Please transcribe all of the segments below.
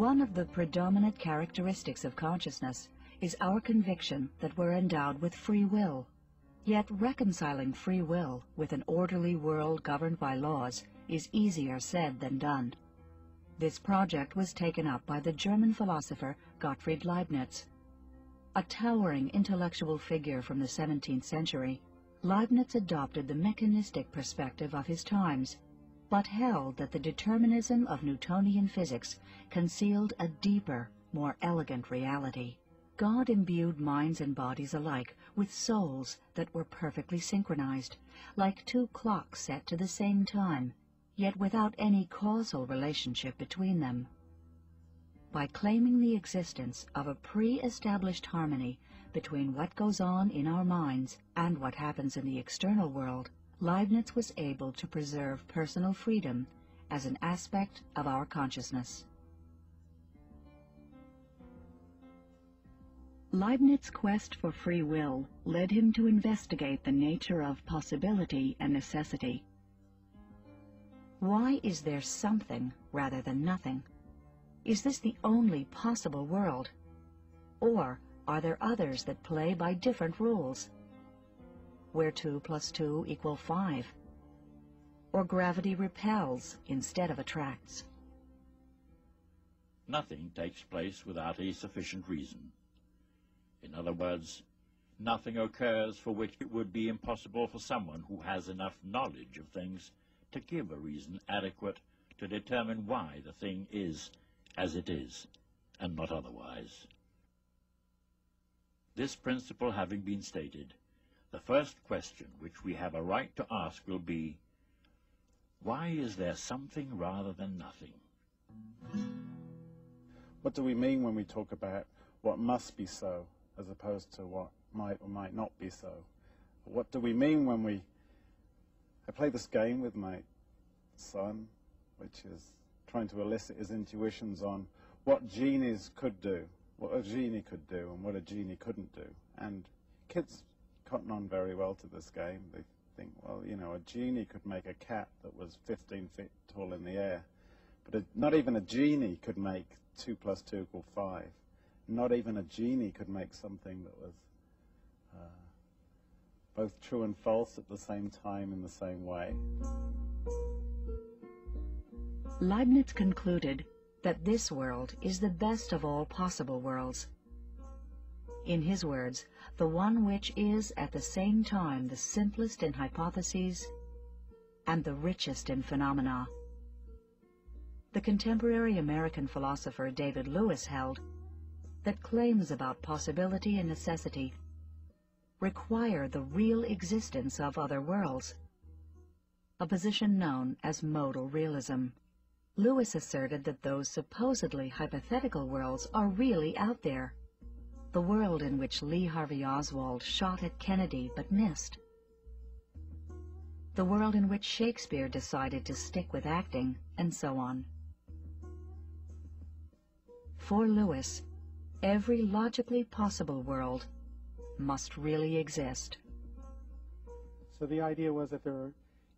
One of the predominant characteristics of consciousness is our conviction that we're endowed with free will. Yet reconciling free will with an orderly world governed by laws is easier said than done. This project was taken up by the German philosopher Gottfried Leibniz. A towering intellectual figure from the 17th century, Leibniz adopted the mechanistic perspective of his times, but held that the determinism of Newtonian physics concealed a deeper, more elegant reality. God imbued minds and bodies alike with souls that were perfectly synchronized, like two clocks set to the same time, yet without any causal relationship between them. By claiming the existence of a pre-established harmony between what goes on in our minds and what happens in the external world, Leibniz was able to preserve personal freedom as an aspect of our consciousness. Leibniz's quest for free will led him to investigate the nature of possibility and necessity. Why is there something rather than nothing? Is this the only possible world? Or are there others that play by different rules? Where 2 + 2 = 5, or gravity repels instead of attracts. Nothing takes place without a sufficient reason. In other words, nothing occurs for which it would be impossible for someone who has enough knowledge of things to give a reason adequate to determine why the thing is as it is, and not otherwise. This principle having been stated, the first question which we have a right to ask will be, why is there something rather than nothing? What do we mean when we talk about what must be so, as opposed to what might or might not be so? What do we mean when we... I play this game with my son, which is trying to elicit his intuitions on what genies could do, what a genie could do, and what a genie couldn't do. And kids cotton on very well to this game. They think, well, you know, a genie could make a cat that was 15 feet tall in the air, but not even a genie could make 2 + 2 = 5. Not even a genie could make something that was both true and false at the same time in the same way. Leibniz concluded that this world is the best of all possible worlds. In his words, the one which is at the same time the simplest in hypotheses and the richest in phenomena. The contemporary American philosopher David Lewis held that claims about possibility and necessity require the real existence of other worlds, a position known as modal realism. Lewis asserted that those supposedly hypothetical worlds are really out there. The world in which Lee Harvey Oswald shot at Kennedy but missed. The world in which Shakespeare decided to stick with acting, and so on. For Lewis, every logically possible world must really exist. So the idea was that there are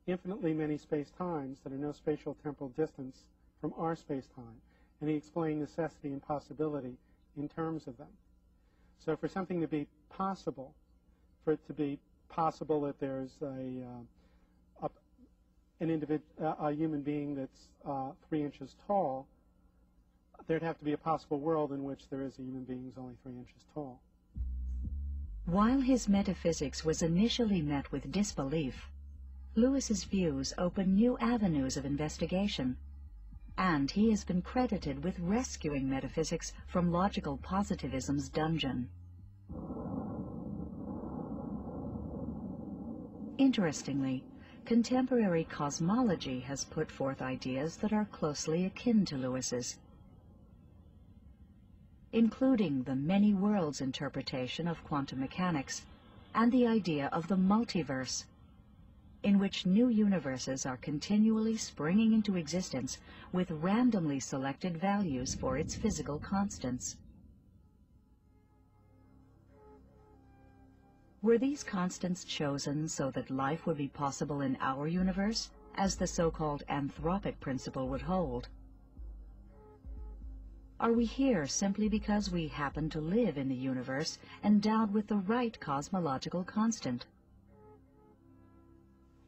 infinitely many space-times that are no spatial temporal distance from our space-time, and he explained necessity and possibility in terms of them. So for something to be possible, for it to be possible that there's a human being that's 3 inches tall, there'd have to be a possible world in which there is a human being who's only 3 inches tall. While his metaphysics was initially met with disbelief, Lewis's views opened new avenues of investigation, and he has been credited with rescuing metaphysics from logical positivism's dungeon. Interestingly, contemporary cosmology has put forth ideas that are closely akin to Lewis's, including the many worlds interpretation of quantum mechanics and the idea of the multiverse, in which new universes are continually springing into existence with randomly selected values for its physical constants. Were these constants chosen so that life would be possible in our universe, as the so-called anthropic principle would hold? Are we here simply because we happen to live in the universe endowed with the right cosmological constant?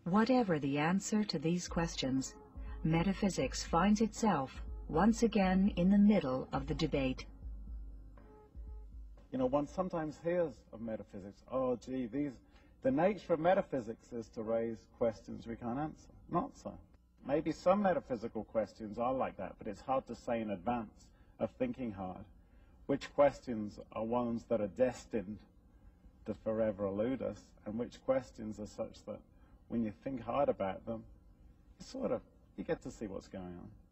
Whatever the answer to these questions, metaphysics finds itself once again in the middle of the debate. You know, one sometimes hears of metaphysics, oh gee, the nature of metaphysics is to raise questions we can't answer. Not so. Maybe some metaphysical questions are like that, but it's hard to say in advance of thinking hard which questions are ones that are destined to forever elude us, and which questions are such that when you think hard about them, you get to see what's going on.